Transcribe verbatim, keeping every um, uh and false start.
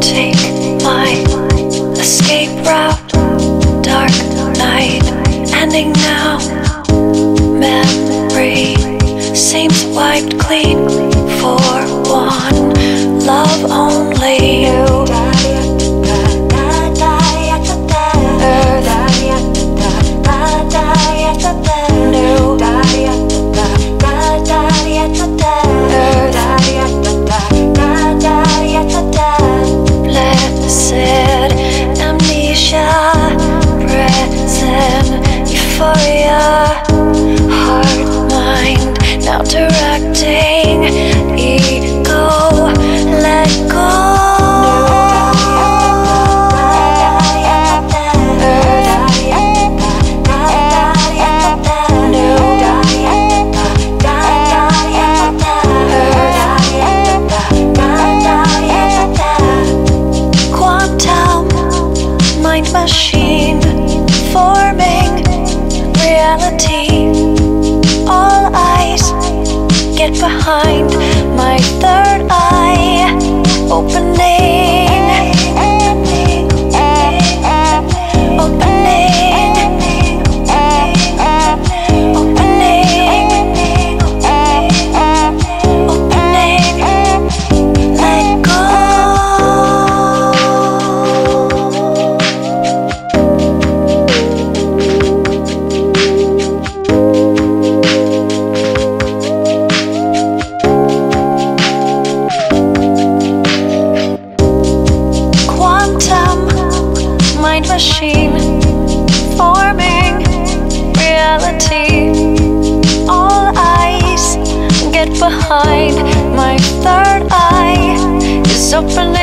take my escape route. Dark night, ending now. Memory seems wiped clean for one love only you. Behind my third eye opening, opening, opening, opening, opening, let go. Machine forming reality. All eyes get behind my third eye is opening.